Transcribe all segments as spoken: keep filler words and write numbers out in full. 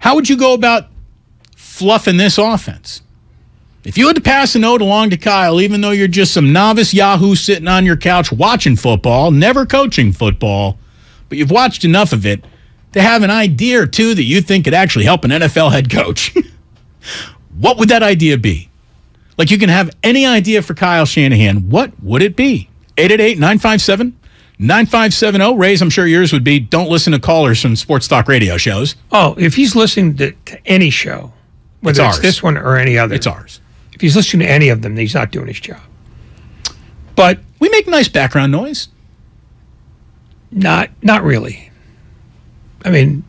How would you go about fluffing this offense? If you had to pass a note along to Kyle, even though you're just some novice yahoo sitting on your couch watching football, never coaching football, but you've watched enough of it to have an idea or two that you think could actually help an N F L head coach, what would that idea be? Like, you can have any idea for Kyle Shanahan. What would it be? eight eight eight, nine five seven, nine five seven zero. Ray's, I'm sure yours would be, don't listen to callers from sports talk radio shows. Oh, if he's listening to, to any show, whether it's, it's this one or any other. It's ours. If he's listening to any of them, he's not doing his job. But we make nice background noise. Not, not really. I mean,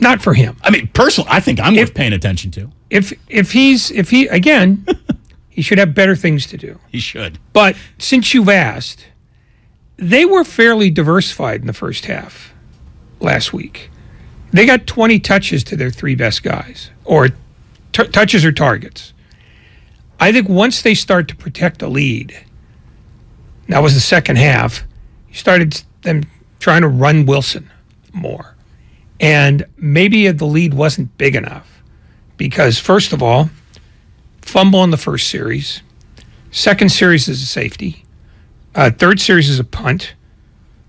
not for him. I mean, personally, I think I'm if, worth paying attention to. If, if he's, if he, again... He should have better things to do. He should. But since you've asked, they were fairly diversified in the first half last week. They got twenty touches to their three best guys, or t touches or targets. I think once they start to protect a lead, that was the second half, you started them trying to run Wilson more. And maybe the lead wasn't big enough because, first of all, fumble in the first series. Second series is a safety. Uh, third series is a punt.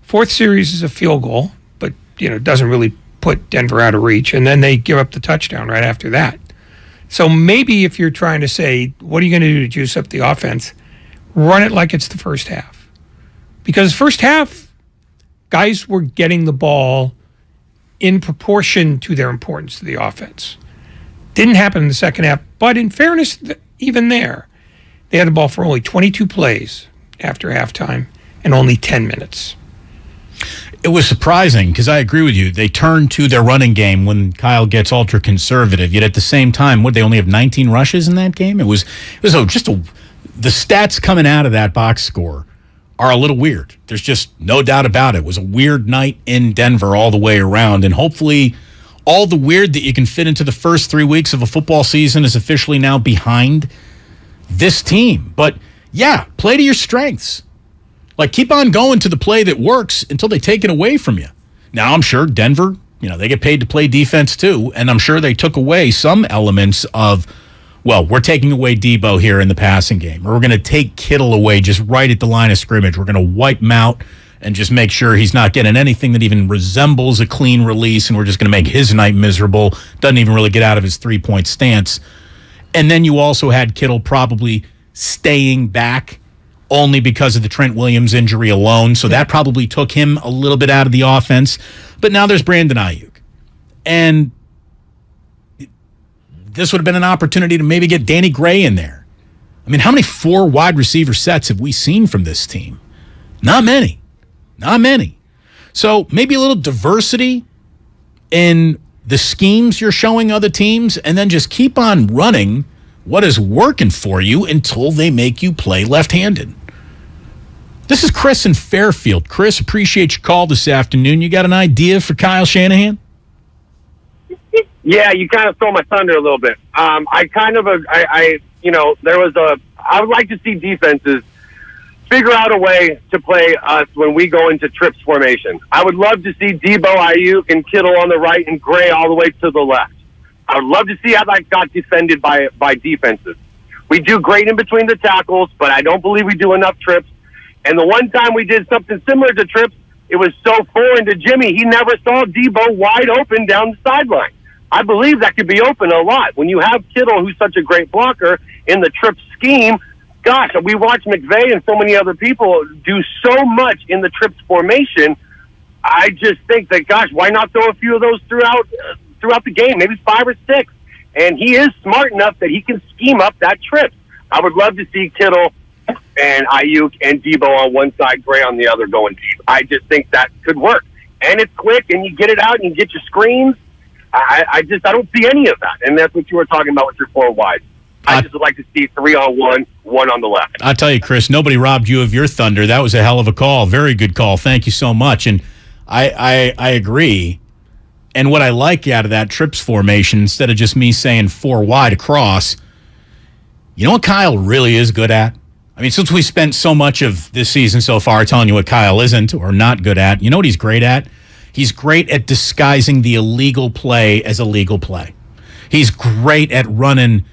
Fourth series is a field goal, but, you know, doesn't really put Denver out of reach. And then they give up the touchdown right after that. So maybe if you're trying to say, what are you going to do to juice up the offense, run it like it's the first half. Because first half, guys were getting the ball in proportion to their importance to the offense. Didn't happen in the second half, but in fairness, even there, they had the ball for only twenty-two plays after halftime and only ten minutes. It was surprising because I agree with you. They turned to their running game when Kyle gets ultra conservative. Yet at the same time, what, they only have nineteen rushes in that game? It was it was just a, the stats coming out of that box score are a little weird. There's just no doubt about it. It was a weird night in Denver all the way around, and hopefully all the weird that you can fit into the first three weeks of a football season is officially now behind this team. But, yeah, play to your strengths. Like, keep on going to the play that works until they take it away from you. Now, I'm sure Denver, you know, they get paid to play defense too, and I'm sure they took away some elements of, well, we're taking away Deebo here in the passing game, or we're going to take Kittle away just right at the line of scrimmage. We're going to wipe him out and just make sure he's not getting anything that even resembles a clean release, and we're just going to make his night miserable. Doesn't even really get out of his three-point stance. And then you also had Kittle probably staying back only because of the Trent Williams injury alone, so that probably took him a little bit out of the offense. But now there's Brandon Aiyuk. And this would have been an opportunity to maybe get Danny Gray in there. I mean, how many four wide receiver sets have we seen from this team? Not many. Not many. So maybe a little diversity in the schemes you're showing other teams, and then just keep on running what is working for you until they make you play left-handed. This is Chris in Fairfield. Chris, appreciate your call this afternoon. You got an idea for Kyle Shanahan? Yeah, you kind of stole my thunder a little bit. Um, I kind of, a, I, I, you know, there was a, I would like to see defenses figure out a way to play us when we go into trips formation. I would love to see Deebo, Aiyuk, and Kittle on the right and Gray all the way to the left. I would love to see how that got defended by by defenses. We do great in between the tackles, but I don't believe we do enough trips. And the one time we did something similar to trips, it was so foreign to Jimmy, he never saw Deebo wide open down the sideline. I believe that could be open a lot. When you have Kittle, who's such a great blocker, in the trip scheme, gosh, we watched McVay and so many other people do so much in the trips formation. I just think that, gosh, why not throw a few of those throughout uh, throughout the game, maybe five or six? And he is smart enough that he can scheme up that trip. I would love to see Kittle and Aiyuk and Deebo on one side, Gray on the other going deep. I just think that could work. And it's quick, and you get it out, and you get your screens. I, I just I don't see any of that. And that's what you were talking about with your four wides. I just would like to see three on one, one on the left. I tell you, Chris, nobody robbed you of your thunder. That was a hell of a call. Very good call. Thank you so much. And I, I, I agree. And what I like out of that trips formation, instead of just me saying four wide across, you know what Kyle really is good at? I mean, since we spent so much of this season so far telling you what Kyle isn't or not good at, you know what he's great at? He's great at disguising the illegal play as a legal play. He's great at running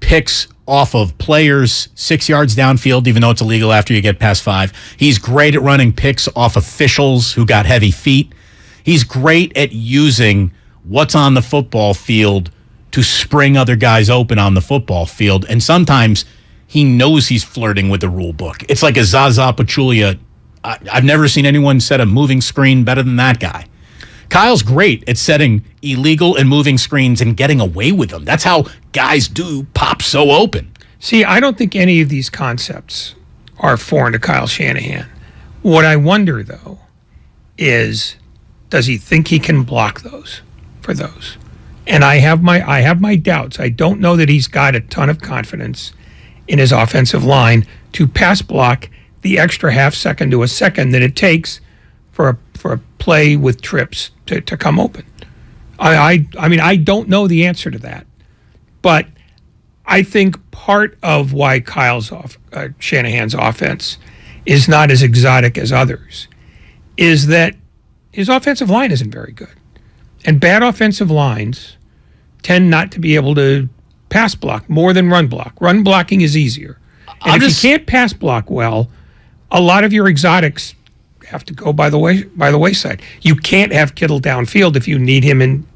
picks off of players six yards downfield, even though it's illegal after you get past five. He's great at running picks off officials who got heavy feet. He's great at using what's on the football field to spring other guys open on the football field. And sometimes he knows he's flirting with the rule book. It's like a Zaza Pachulia. I, I've never seen anyone set a moving screen better than that guy. Kyle's great at setting illegal and moving screens and getting away with them. That's how guys do pop so open. See, I don't think any of these concepts are foreign to Kyle Shanahan. What I wonder, though, is does he think he can block those for those? And I have my I have my doubts. I don't know that he's got a ton of confidence in his offensive line to pass block the extra half second to a second that it takes for a for a play with trips to, to come open. I, I I mean I don't know the answer to that, but I think part of why Kyle's off uh, Shanahan's offense is not as exotic as others is that his offensive line isn't very good. And bad offensive lines tend not to be able to pass block more than run block. Run blocking is easier. And I'm if just, you can't pass block well, a lot of your exotics have to go by the way by the wayside. You can't have Kittle downfield if you need him in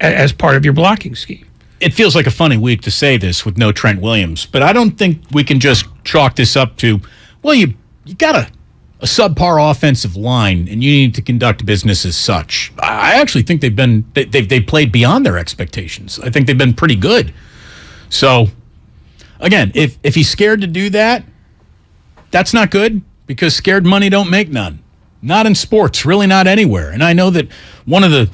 as part of your blocking scheme. It feels like a funny week to say this with no Trent Williams, but I don't think we can just chalk this up to, well, you you got to a subpar offensive line, and you need to conduct business as such. I actually think they've been they they've, they've played beyond their expectations. I think they've been pretty good. So, again, if if he's scared to do that, that's not good because scared money don't make none. Not in sports, really, not anywhere. And I know that one of the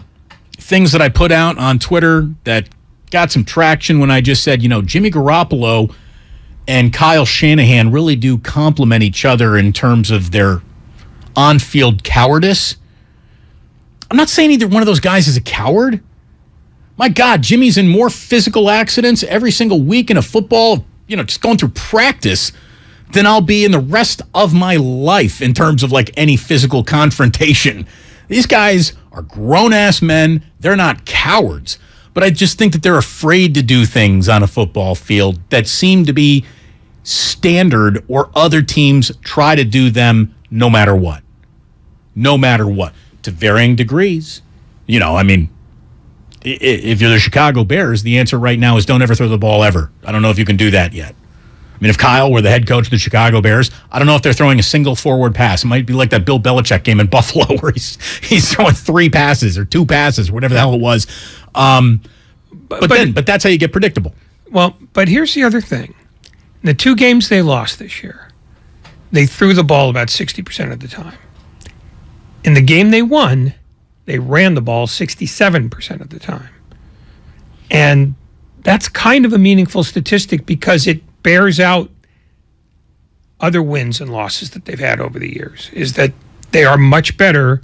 things that I put out on Twitter that got some traction when I just said, you know, Jimmy Garoppolo and Kyle Shanahan really do complement each other in terms of their on-field cowardice. I'm not saying either one of those guys is a coward. My God, Jimmy's in more physical accidents every single week in a football, you know, just going through practice than I'll be in the rest of my life in terms of like any physical confrontation. These guys are grown-ass men. They're not cowards. But I just think that they're afraid to do things on a football field that seem to be standard, or other teams try to do them no matter what. No matter what. To varying degrees. You know, I mean, if you're the Chicago Bears, the answer right now is don't ever throw the ball ever. I don't know if you can do that yet. I mean, if Kyle were the head coach of the Chicago Bears, I don't know if they're throwing a single forward pass. It might be like that Bill Belichick game in Buffalo where he's, he's throwing three passes or two passes, whatever the hell it was. Um, but, but then, but that's how you get predictable. Well, but here's the other thing. In the two games they lost this year, they threw the ball about sixty percent of the time. In the game they won, they ran the ball sixty-seven percent of the time. And that's kind of a meaningful statistic because it bears out other wins and losses that they've had over the years, is that they are much better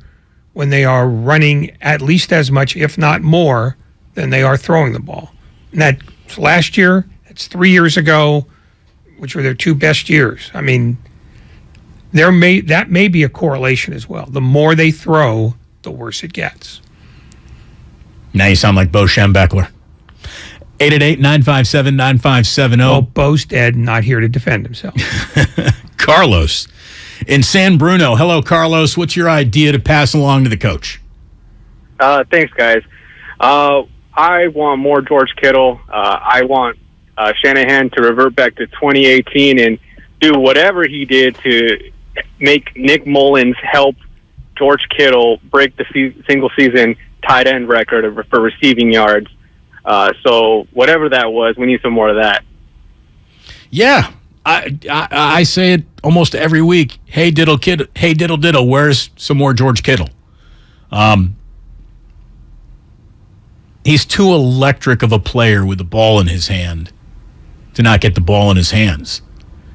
when they are running at least as much, if not more, than they are throwing the ball. And that's last year, that's three years ago, which were their two best years. I mean, there may that may be a correlation as well. The more they throw, the worse it gets. Now you sound like Bo Schembechler. eight eight eight, nine five seven, nine five seven zero. Well, Bo's dead, not here to defend himself. Carlos in San Bruno. Hello, Carlos. What's your idea to pass along to the coach? Uh, thanks, guys. Uh, I want more George Kittle. Uh, I want uh, Shanahan to revert back to twenty eighteen and do whatever he did to make Nick Mullins help George Kittle break the se- single-season tight end record of, for receiving yards. Uh, so whatever that was, we need some more of that. Yeah, I, I I say it almost every week. Hey, diddle kid. Hey, diddle diddle. Where's some more George Kittle? Um, he's too electric of a player with the ball in his hand to not get the ball in his hands.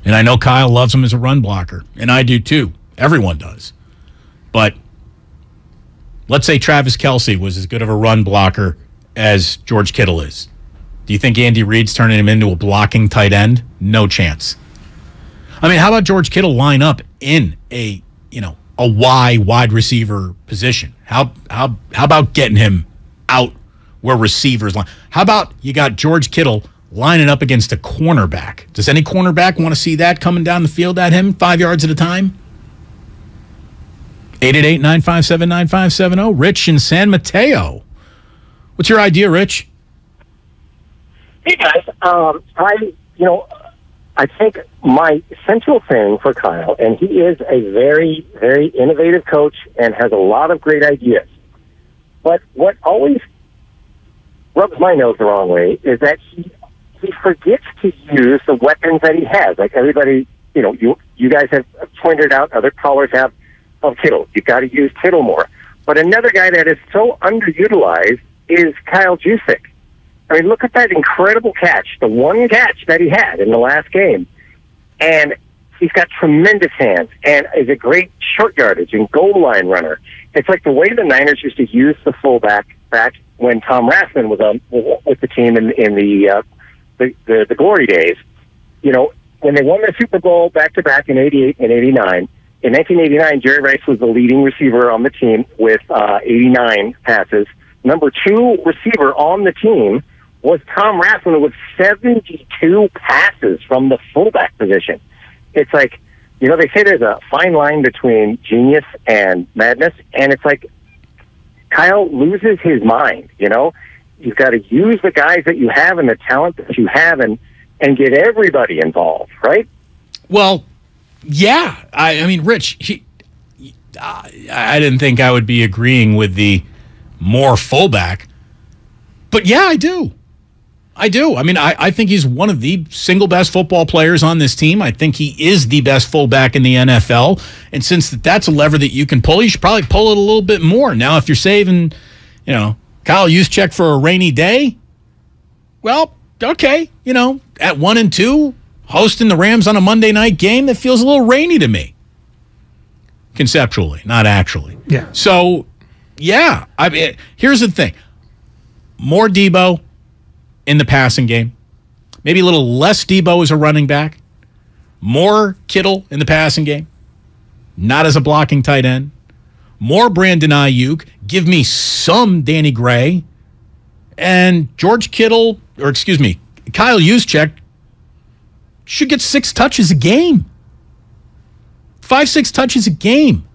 And I know Kyle loves him as a run blocker, and I do too. Everyone does. But let's say Travis Kelsey was as good of a run blocker as George Kittle is. Do you think Andy Reid's turning him into a blocking tight end? No chance. I mean, how about George Kittle line up in a, you know, a Y wide receiver position. How how how about getting him out where receivers line? How about you got George Kittle lining up against a cornerback? Does any cornerback want to see that coming down the field at him five yards at a time? eight eight eight, nine five seven, nine five seven zero. Rich in San Mateo. What's your idea, Rich? Hey, guys. Um, I, you know, I think my central thing for Kyle, and he is a very, very innovative coach and has a lot of great ideas. But what always rubs my nose the wrong way is that he, he forgets to use the weapons that he has. Like everybody, you know, you, you guys have pointed out, other callers have, of Kittle. You've got to use Kittle more. But another guy that is so underutilized is Kyle Juszczyk. I mean, look at that incredible catch, the one catch that he had in the last game. And he's got tremendous hands and is a great short yardage and goal line runner. It's like the way the Niners used to use the fullback back when Tom Rathman was on with the team in, in the, uh, the, the the glory days. You know, when they won the Super Bowl back-to-back in eighty-eight and eighty-nine, in nineteen eighty-nine, Jerry Rice was the leading receiver on the team with uh, eighty-nine passes. Number two receiver on the team was Tom Rathman with seventy-two passes from the fullback position. It's like, you know, they say there's a fine line between genius and madness, and it's like Kyle loses his mind, you know? You've got to use the guys that you have and the talent that you have and, and get everybody involved, right? Well, yeah, I, I mean, Rich, he, I, I didn't think I would be agreeing with the more fullback, but yeah, I do. I do. I mean, I, I think he's one of the single best football players on this team. I think he is the best fullback in the N F L, and since that's a lever that you can pull, you should probably pull it a little bit more. Now, if you're saving, you know, Kyle Juszczyk for a rainy day, well, okay, you know, at one and two, hosting the Rams on a Monday night game, that feels a little rainy to me. Conceptually, not actually. Yeah. So, yeah. I mean, here's the thing. More Deebo in the passing game. Maybe a little less Deebo as a running back. More Kittle in the passing game. Not as a blocking tight end. More Brandon Aiyuk. Give me some Danny Gray. And George Kittle, or excuse me, Kyle Juszczyk, should get six touches a game. Five, six touches a game.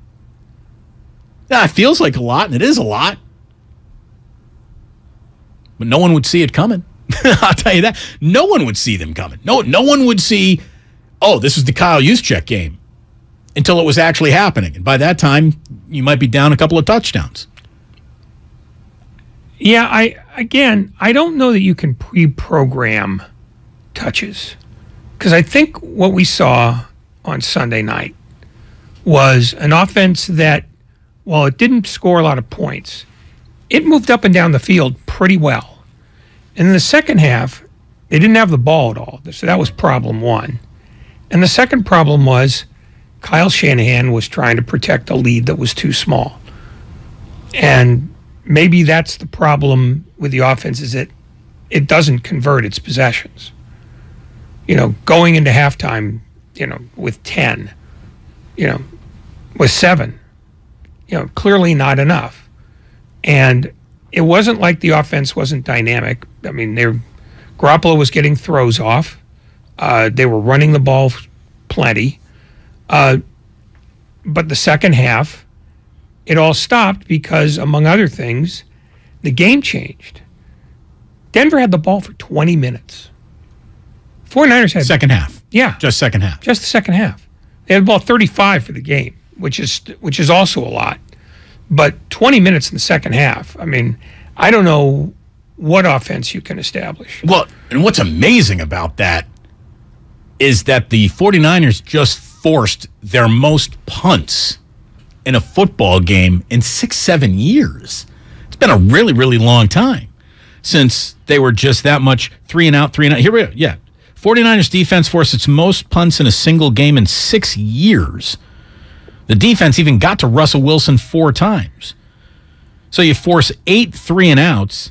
That feels like a lot, and it is a lot. But no one would see it coming. I'll tell you that. No one would see them coming. No, no one would see, oh, this is the Kyle Juszczyk game, until it was actually happening. And by that time, you might be down a couple of touchdowns. Yeah, I again, I don't know that you can pre-program touches. Because I think what we saw on Sunday night was an offense that, while it didn't score a lot of points, it moved up and down the field pretty well. And in the second half, they didn't have the ball at all. So that was problem one. And the second problem was Kyle Shanahan was trying to protect a lead that was too small. And maybe that's the problem with the offense, is that it doesn't convert its possessions. You know, going into halftime, you know, with ten, you know, with seven, you know, clearly not enough. And it wasn't like the offense wasn't dynamic. I mean, they, Garoppolo was getting throws off. Uh, they were running the ball plenty. Uh, but the second half, it all stopped because, among other things, the game changed. Denver had the ball for twenty minutes. 49ers had second half. Yeah. Just second half. Just the second half. They had about thirty-five for the game, which is which is also a lot. But twenty minutes in the second half. I mean, I don't know what offense you can establish. Well, and what's amazing about that is that the 49ers just forced their most punts in a football game in six, seven years. It's been a really, really long time since they were just that much three and out, three and out. Here we are. Yeah. 49ers defense forced its most punts in a single game in six years. The defense even got to Russell Wilson four times. So you force eight three and outs.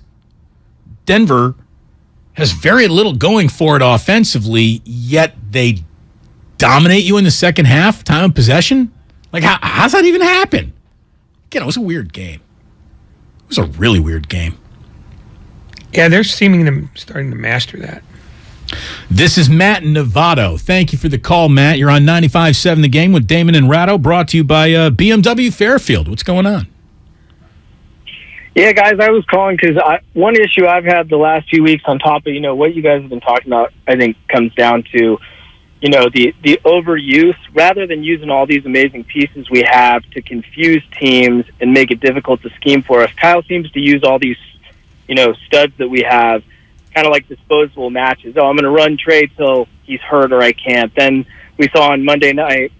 Denver has very little going for it offensively, yet they dominate you in the second half, time of possession. Like, how, how's that even happen? Again, it was a weird game. It was a really weird game. Yeah, they're seeming to starting to master that. This is Matt in Novato. Thank you for the call, Matt. You're on ninety-five point seven The Game with Damon and Ratto, brought to you by uh, B M W Fairfield. What's going on? Yeah, guys, I was calling because one issue I've had the last few weeks on top of, you know, what you guys have been talking about, I think comes down to, you know, the, the overuse rather than using all these amazing pieces we have to confuse teams and make it difficult to scheme for us. Kyle seems to use all these, you know, studs that we have, kind of like disposable matches. Oh, I'm going to run Trey till he's hurt or I can't. Then we saw on Monday night,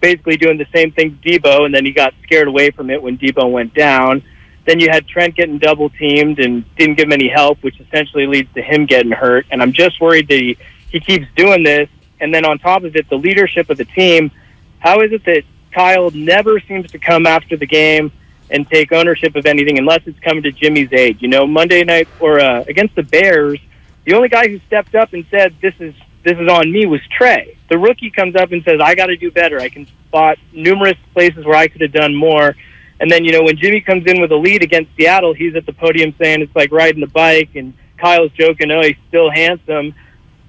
basically doing the same thing to Deebo, and then he got scared away from it when Deebo went down. Then you had Trent getting double-teamed and didn't give him any help, which essentially leads to him getting hurt. And I'm just worried that he, he keeps doing this. And then on top of it, the leadership of the team, how is it that Kyle never seems to come after the game and take ownership of anything unless it's coming to Jimmy's aid? You know, Monday night or uh, against the Bears, the only guy who stepped up and said, this is this is on me, was Trey. The rookie comes up and says, I got to do better. I can spot numerous places where I could have done more. And then, you know, when Jimmy comes in with a lead against Seattle, he's at the podium saying it's like riding the bike, and Kyle's joking, oh, he's still handsome.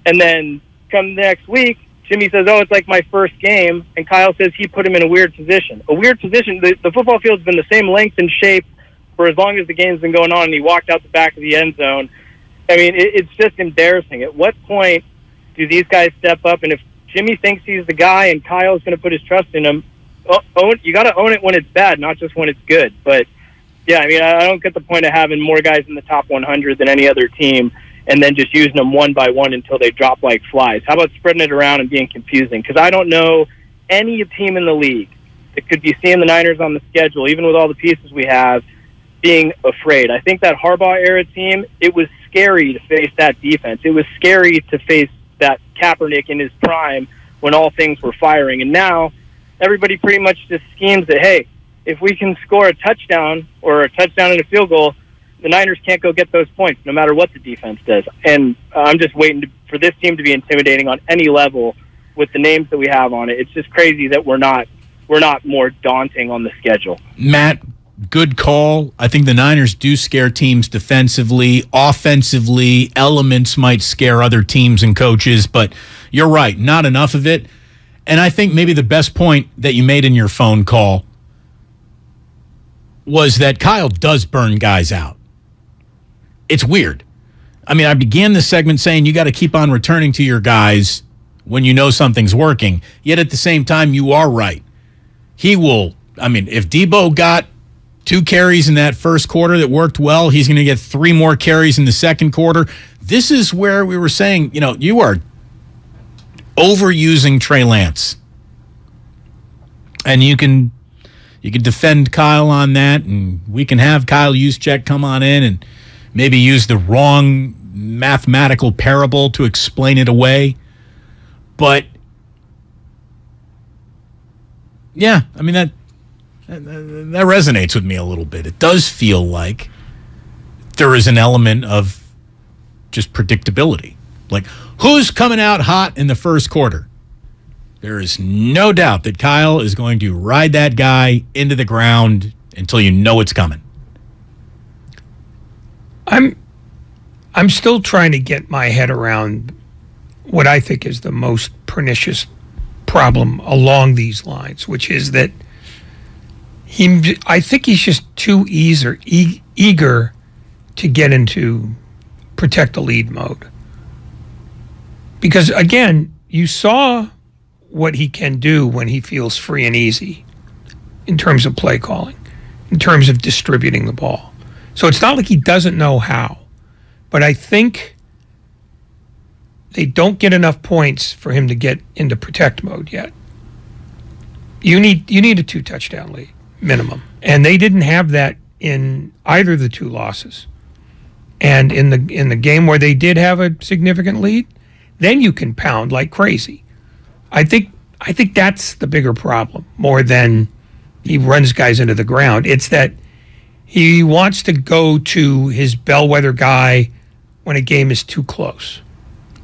And then come next week, Jimmy says, oh, it's like my first game, and Kyle says he put him in a weird position. A weird position. The, the football field's been the same length and shape for as long as the game's been going on, and he walked out the back of the end zone. I mean, it, it's just embarrassing. At what point do these guys step up? And if Jimmy thinks he's the guy and Kyle's going to put his trust in him, Own, you got to own it when it's bad, not just when it's good. But, yeah, I mean, I don't get the point of having more guys in the top one hundred than any other team and then just using them one by one until they drop like flies. How about spreading it around and being confusing? Because I don't know any team in the league that could be seeing the Niners on the schedule, even with all the pieces we have, being afraid. I think that Harbaugh-era team, it was scary to face that defense. It was scary to face that Kaepernick in his prime when all things were firing. And now everybody pretty much just schemes that, hey, if we can score a touchdown or a touchdown and a field goal, the Niners can't go get those points no matter what the defense does. And I'm just waiting to, for this team to be intimidating on any level with the names that we have on it. It's just crazy that we're not we're not more daunting on the schedule. Matt, good call. I think the Niners do scare teams defensively. Offensively, elements might scare other teams and coaches, but you're right, not enough of it. And I think maybe the best point that you made in your phone call was that Kyle does burn guys out. It's weird. I mean, I began this segment saying you got to keep on returning to your guys when you know something's working. Yet at the same time, you are right. He will, I mean, if Deebo got two carries in that first quarter that worked well, he's going to get three more carries in the second quarter. This is where we were saying, you know, you are overusing Trey Lance, and you can you can defend Kyle on that, and we can have Kyle Juszczyk come on in and maybe use the wrong mathematical parable to explain it away. But yeah, I mean that that, that resonates with me a little bit. It does feel like there is an element of just predictability. Like, who's coming out hot in the first quarter? There is no doubt that Kyle is going to ride that guy into the ground until you know it's coming. I'm I'm still trying to get my head around what I think is the most pernicious problem along these lines, which is that he, I think he's just too eager, e- eager to get into protect the lead mode. Because, again, you saw what he can do when he feels free and easy in terms of play calling, in terms of distributing the ball. So it's not like he doesn't know how. But I think they don't get enough points for him to get into protect mode yet. You need, you need a two-touchdown lead minimum. And they didn't have that in either of the two losses. And in the, in the game where they did have a significant lead, then you can pound like crazy. I think I think that's the bigger problem, more than he runs guys into the ground. It's that he wants to go to his bellwether guy when a game is too close.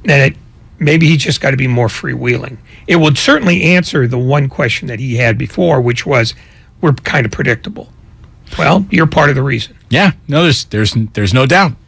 And it maybe he's just got to be more freewheeling. It would certainly answer the one question that he had before, which was, we're kind of predictable. Well, you're part of the reason. Yeah, no, there's there's there's no doubt.